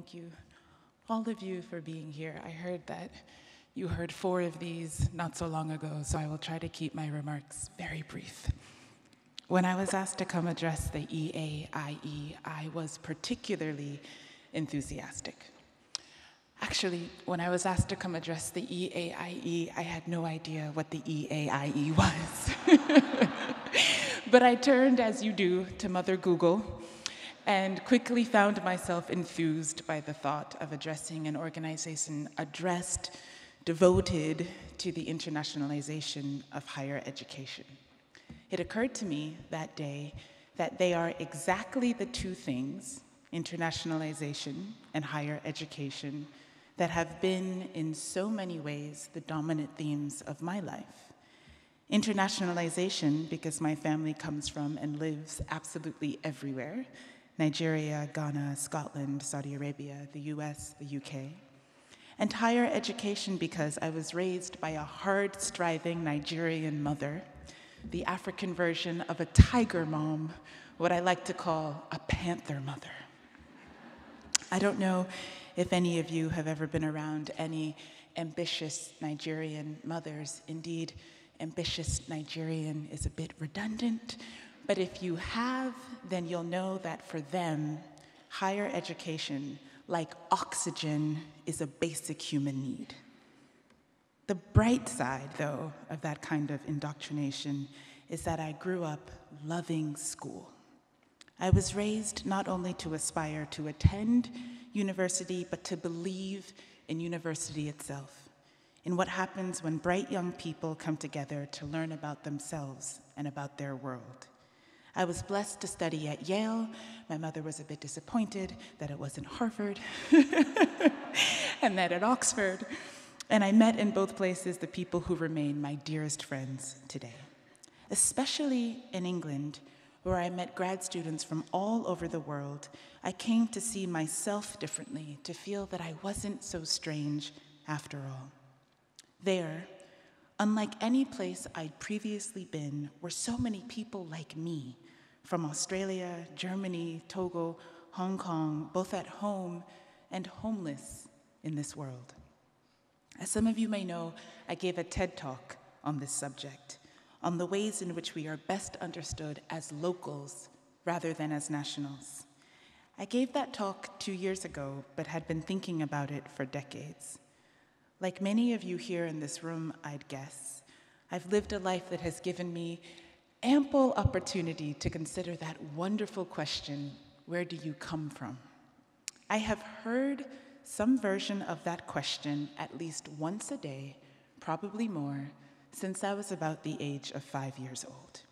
thank you, all of you, for being here. I heard that you heard 4 of these not so long ago, so I will try to keep my remarks very brief. When I was asked to come address the EAIE, I was particularly enthusiastic. Actually, when I was asked to come address the EAIE, I had no idea what the EAIE was. But I turned, as you do, to Mother Google and quickly found myself enthused by the thought of addressing an organization devoted to the internationalization of higher education. It occurred to me that day that they are exactly the 2 things, internationalization and higher education, that have been in so many ways the dominant themes of my life. Internationalization, because my family comes from and lives absolutely everywhere: Nigeria, Ghana, Scotland, Saudi Arabia, the US, the UK. And higher education, because I was raised by a hard-striving Nigerian mother, the African version of a tiger mom, what I like to call a panther mother. I don't know if any of you have ever been around any ambitious Nigerian mothers. Indeed, ambitious Nigerian is a bit redundant, but if you have, then you'll know that for them, higher education, like oxygen, is a basic human need. The bright side, though, of that kind of indoctrination is that I grew up loving school. I was raised not only to aspire to attend university, but to believe in university itself, in what happens when bright young people come together to learn about themselves and about their world. I was blessed to study at Yale. My mother was a bit disappointed that it wasn't Harvard and that at Oxford. And I met in both places the people who remain my dearest friends today, especially in England, where I met grad students from all over the world. I came to see myself differently, to feel that I wasn't so strange after all. There, unlike any place I'd previously been, were so many people like me, from Australia, Germany, Togo, Hong Kong, both at home and homeless in this world. As some of you may know, I gave a TED Talk on this subject, on the ways in which we are best understood as locals rather than as nationals. I gave that talk 2 years ago, but had been thinking about it for decades. Like many of you here in this room, I'd guess, I've lived a life that has given me ample opportunity to consider that wonderful question, where do you come from? I have heard some version of that question at least once a day, probably more, since I was about the age of 5 years old.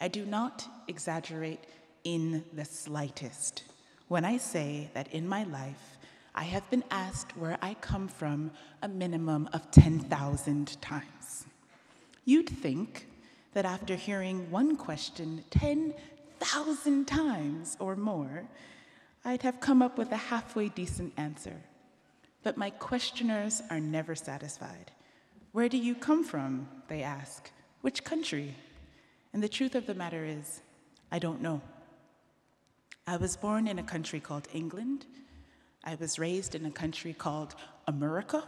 I do not exaggerate in the slightest when I say that in my life, I have been asked where I come from a minimum of 10,000 times. You'd think that after hearing one question 10,000 times or more, I'd have come up with a halfway decent answer. But my questioners are never satisfied. Where do you come from? They ask. Which country? And the truth of the matter is, I don't know. I was born in a country called England. I was raised in a country called America.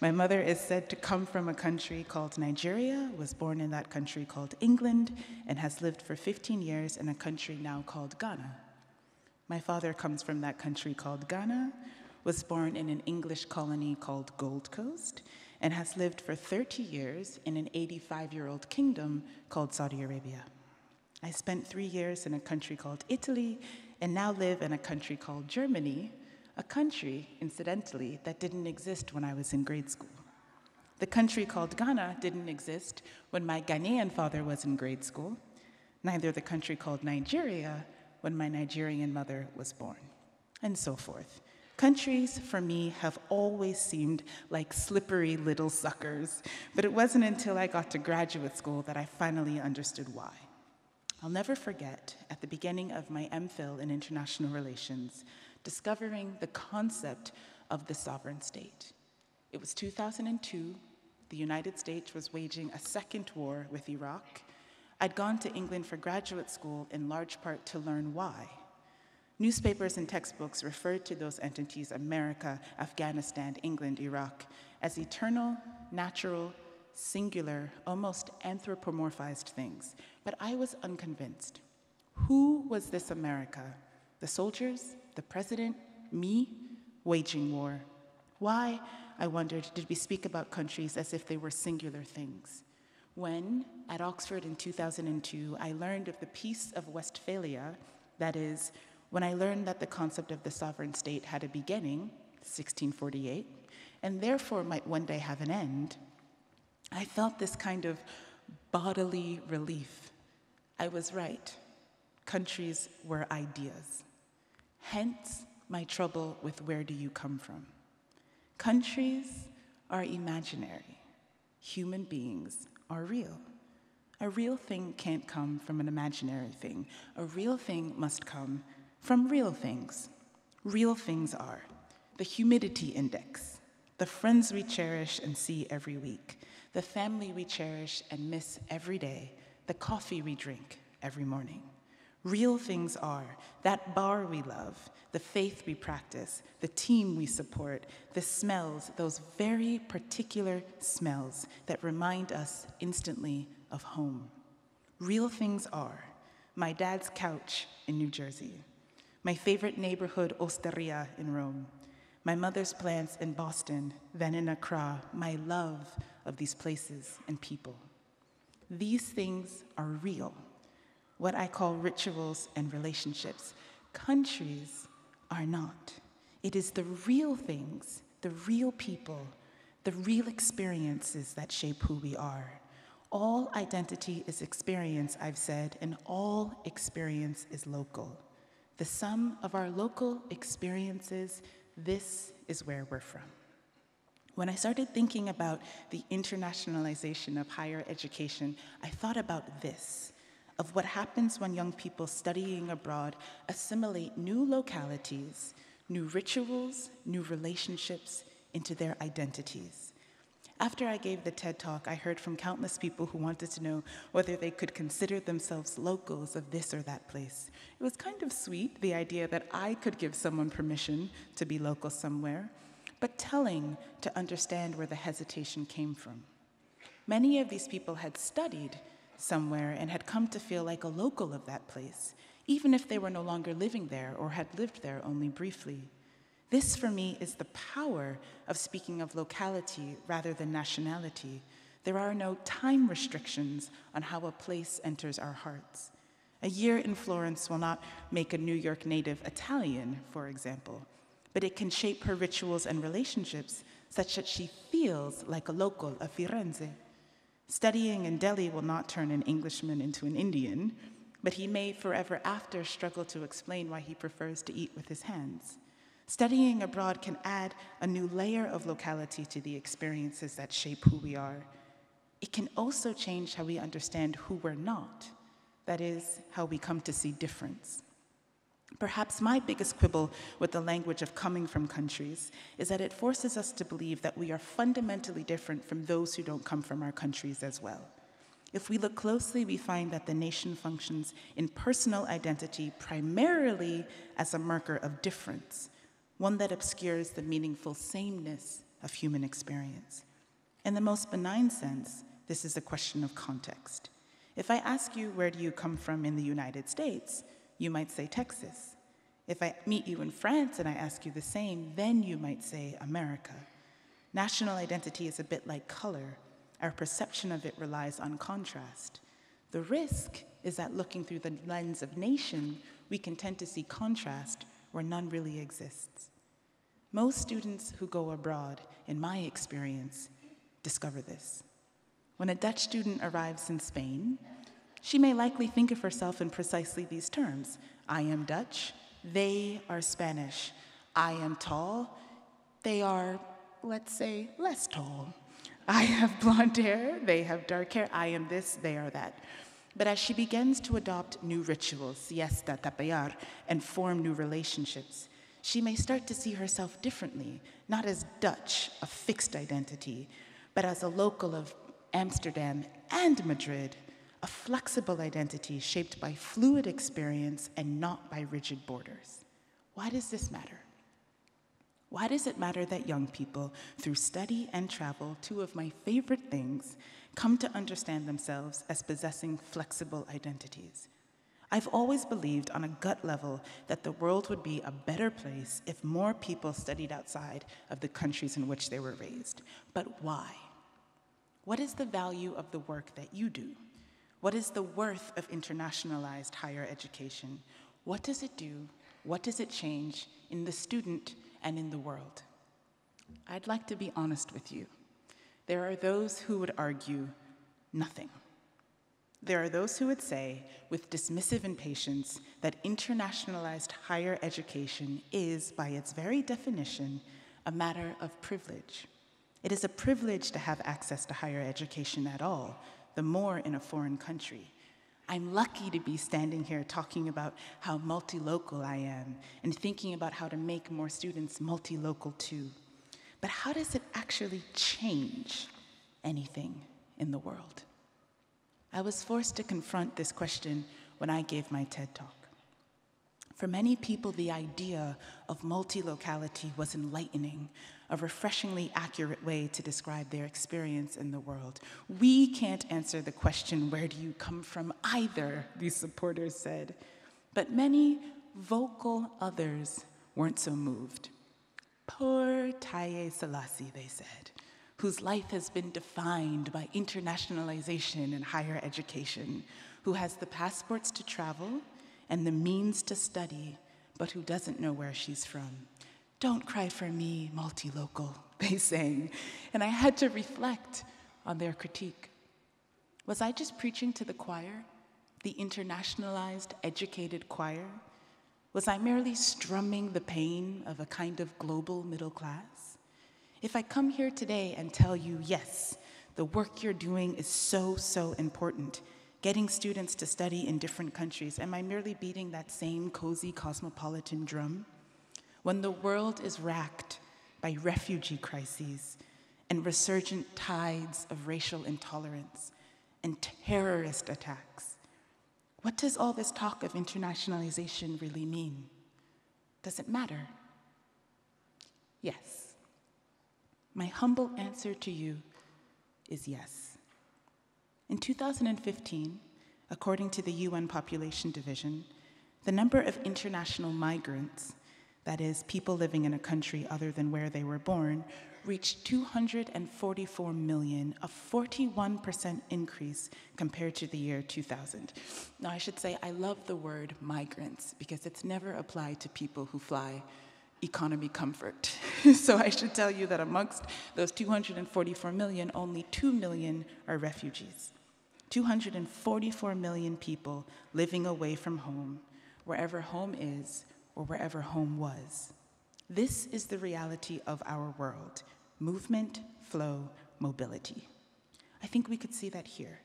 My mother is said to come from a country called Nigeria, was born in that country called England, and has lived for 15 years in a country now called Ghana. My father comes from that country called Ghana, was born in an English colony called Gold Coast, and has lived for 30 years in an 85-year-old kingdom called Saudi Arabia. I spent 3 years in a country called Italy, and now live in a country called Germany, a country, incidentally, that didn't exist when I was in grade school. The country called Ghana didn't exist when my Ghanaian father was in grade school, neither the country called Nigeria when my Nigerian mother was born, and so forth. Countries, for me, have always seemed like slippery little suckers, but it wasn't until I got to graduate school that I finally understood why. I'll never forget, at the beginning of my MPhil in International Relations, discovering the concept of the sovereign state. It was 2002. The United States was waging a second war with Iraq. I'd gone to England for graduate school in large part to learn why. Newspapers and textbooks referred to those entities, America, Afghanistan, England, Iraq, as eternal, natural, singular, almost anthropomorphized things. But I was unconvinced. Who was this America? The soldiers, the president, me, waging war? Why, I wondered, did we speak about countries as if they were singular things? When, at Oxford in 2002, I learned of the Peace of Westphalia, that is, when I learned that the concept of the sovereign state had a beginning, 1648, and therefore might one day have an end, I felt this kind of bodily relief. I was right. Countries were ideas. Hence my trouble with where do you come from. Countries are imaginary. Human beings are real. A real thing can't come from an imaginary thing. A real thing must come from real things. Real things are the humidity index, the friends we cherish and see every week, the family we cherish and miss every day, the coffee we drink every morning. Real things are that bar we love, the faith we practice, the team we support, the smells, those very particular smells that remind us instantly of home. Real things are my dad's couch in New Jersey, my favorite neighborhood, Osteria in Rome, my mother's plants in Boston, then in Accra, my love of these places and people. These things are real, what I call rituals and relationships. Countries are not. It is the real things, the real people, the real experiences that shape who we are. All identity is experience, I've said, and all experience is local. The sum of our local experiences, this is where we're from. When I started thinking about the internationalization of higher education, I thought about this, of what happens when young people studying abroad assimilate new localities, new rituals, new relationships into their identities. After I gave the TED Talk, I heard from countless people who wanted to know whether they could consider themselves locals of this or that place. It was kind of sweet, the idea that I could give someone permission to be local somewhere, but telling to understand where the hesitation came from. Many of these people had studied somewhere and had come to feel like a local of that place, even if they were no longer living there or had lived there only briefly. This, for me, is the power of speaking of locality rather than nationality. There are no time restrictions on how a place enters our hearts. A year in Florence will not make a New York native Italian, for example, but it can shape her rituals and relationships such that she feels like a local of Firenze. Studying in Delhi will not turn an Englishman into an Indian, but he may forever after struggle to explain why he prefers to eat with his hands. Studying abroad can add a new layer of locality to the experiences that shape who we are. It can also change how we understand who we're not, that is, how we come to see difference. Perhaps my biggest quibble with the language of coming from countries is that it forces us to believe that we are fundamentally different from those who don't come from our countries as well. If we look closely, we find that the nation functions in personal identity primarily as a marker of difference, one that obscures the meaningful sameness of human experience. In the most benign sense, this is a question of context. If I ask you, where do you come from in the United States, you might say Texas. If I meet you in France and I ask you the same, then you might say America. National identity is a bit like color. Our perception of it relies on contrast. The risk is that looking through the lens of nation, we can tend to see contrast where none really exists. Most students who go abroad, in my experience, discover this. When a Dutch student arrives in Spain, she may likely think of herself in precisely these terms. I am Dutch, they are Spanish. I am tall, they are, let's say, less tall. I have blonde hair, they have dark hair. I am this, they are that. But as she begins to adopt new rituals, siesta, tapayar, and form new relationships, she may start to see herself differently, not as Dutch, a fixed identity, but as a local of Amsterdam and Madrid, a flexible identity shaped by fluid experience and not by rigid borders. Why does this matter? Why does it matter that young people, through study and travel, two of my favorite things, come to understand themselves as possessing flexible identities? I've always believed on a gut level that the world would be a better place if more people studied outside of the countries in which they were raised. But why? What is the value of the work that you do? What is the worth of internationalized higher education? What does it do? What does it change in the student and in the world? I'd like to be honest with you. There are those who would argue nothing. There are those who would say, with dismissive impatience, that internationalized higher education is, by its very definition, a matter of privilege. It is a privilege to have access to higher education at all, the more in a foreign country. I'm lucky to be standing here talking about how multi-local I am and thinking about how to make more students multi-local too. But how does it actually change anything in the world? I was forced to confront this question when I gave my TED Talk. For many people, the idea of multi-locality was enlightening, a refreshingly accurate way to describe their experience in the world. We can't answer the question, where do you come from either, these supporters said. But many vocal others weren't so moved. Poor Taiye Selasi, they said, whose life has been defined by internationalization and higher education, who has the passports to travel and the means to study, but who doesn't know where she's from. Don't cry for me, multi-local, they sang. And I had to reflect on their critique. Was I just preaching to the choir, the internationalized, educated choir? Was I merely strumming the pain of a kind of global middle class? If I come here today and tell you, yes, the work you're doing is so, so important, getting students to study in different countries, am I merely beating that same cozy cosmopolitan drum? When the world is racked by refugee crises and resurgent tides of racial intolerance and terrorist attacks, what does all this talk of internationalization really mean? Does it matter? Yes. My humble answer to you is yes. In 2015, according to the UN Population Division, the number of international migrants, that is, people living in a country other than where they were born, reached 244 million, a 41% increase compared to the year 2000. Now, I should say I love the word migrants because it's never applied to people who fly economy comfort. So I should tell you that amongst those 244 million, only 2 million are refugees. 244 million people living away from home, wherever home is or wherever home was. This is the reality of our world: movement, flow, mobility. I think we could see that here.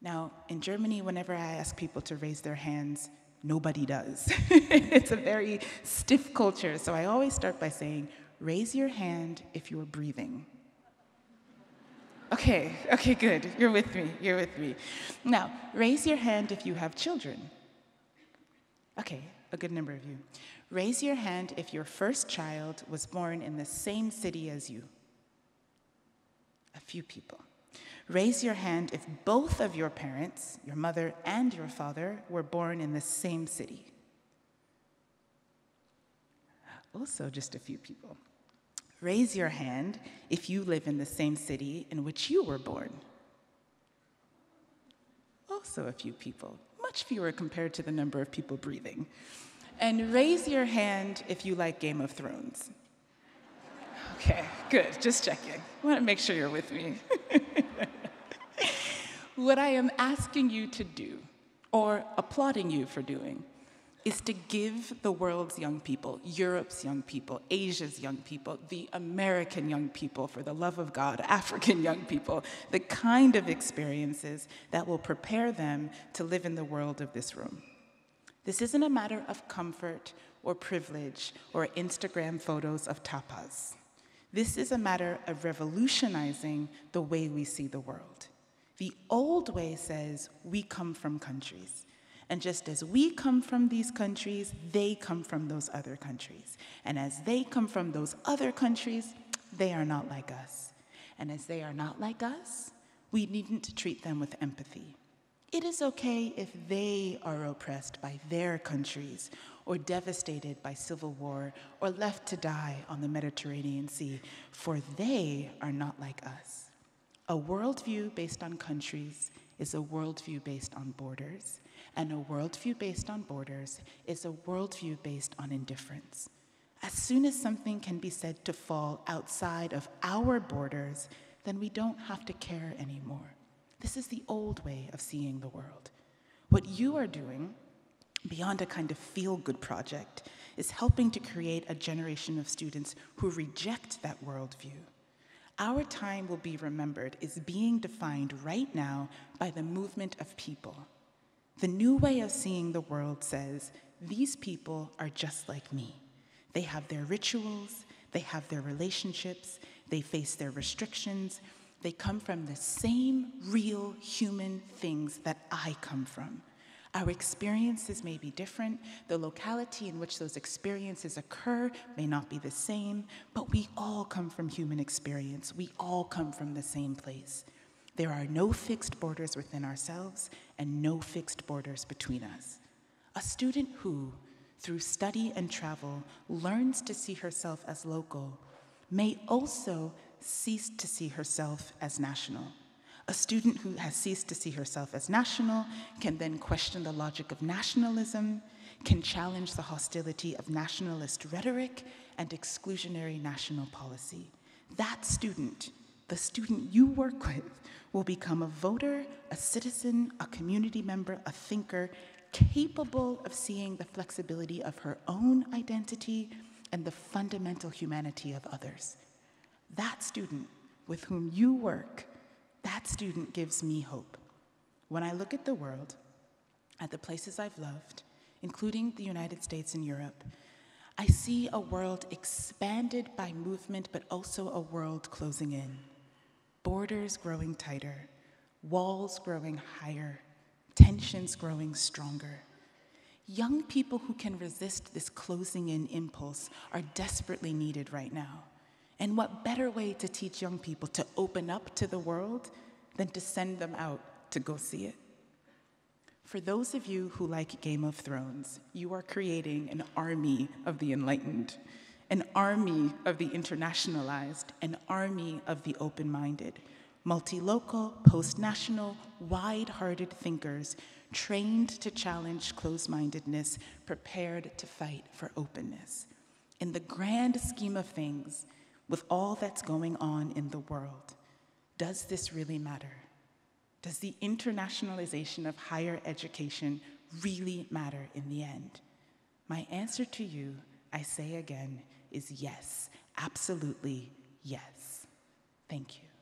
Now, in Germany, whenever I ask people to raise their hands, nobody does. It's a very stiff culture, so I always start by saying, raise your hand if you're breathing. Okay, good, you're with me. Now, raise your hand if you have children. Okay, a good number of you. Raise your hand if your first child was born in the same city as you. A few people. Raise your hand if both of your parents, your mother and your father, were born in the same city. Also just a few people. Raise your hand if you live in the same city in which you were born. Also a few people, much fewer compared to the number of people breathing. And raise your hand if you like Game of Thrones. Okay, good, just checking. I want to make sure you're with me. What I am asking you to do, or applauding you for doing, is to give the world's young people, Europe's young people, Asia's young people, the American young people, for the love of God, African young people, the kind of experiences that will prepare them to live in the world of this room. This isn't a matter of comfort or privilege or Instagram photos of tapas. This is a matter of revolutionizing the way we see the world. The old way says we come from countries. And just as we come from these countries, they come from those other countries. And as they come from those other countries, they are not like us. And as they are not like us, we needn't treat them with empathy. It is okay if they are oppressed by their countries, or devastated by civil war, or left to die on the Mediterranean Sea, for they are not like us. A worldview based on countries is a worldview based on borders, and a worldview based on borders is a worldview based on indifference. As soon as something can be said to fall outside of our borders, then we don't have to care anymore. This is the old way of seeing the world. What you are doing, beyond a kind of feel-good project, is helping to create a generation of students who reject that worldview. Our time will be remembered as being defined right now by the movement of people. The new way of seeing the world says, these people are just like me. They have their rituals, they have their relationships, they face their restrictions. They come from the same real human things that I come from. Our experiences may be different, the locality in which those experiences occur may not be the same, but we all come from human experience. We all come from the same place. There are no fixed borders within ourselves and no fixed borders between us. A student who, through study and travel, learns to see herself as local may also ceased to see herself as national. A student who has ceased to see herself as national can then question the logic of nationalism, can challenge the hostility of nationalist rhetoric and exclusionary national policy. That student, the student you work with, will become a voter, a citizen, a community member, a thinker, capable of seeing the flexibility of her own identity and the fundamental humanity of others. That student with whom you work, that student gives me hope. When I look at the world, at the places I've loved, including the United States and Europe, I see a world expanded by movement, but also a world closing in. Borders growing tighter, walls growing higher, tensions growing stronger. Young people who can resist this closing in impulse are desperately needed right now. And what better way to teach young people to open up to the world than to send them out to go see it? For those of you who like Game of Thrones, you are creating an army of the enlightened, an army of the internationalized, an army of the open-minded, multi-local, post-national, wide-hearted thinkers trained to challenge closed-mindedness, prepared to fight for openness. In the grand scheme of things, with all that's going on in the world, does this really matter? Does the internationalization of higher education really matter in the end? My answer to you, I say again, is yes, absolutely yes. Thank you.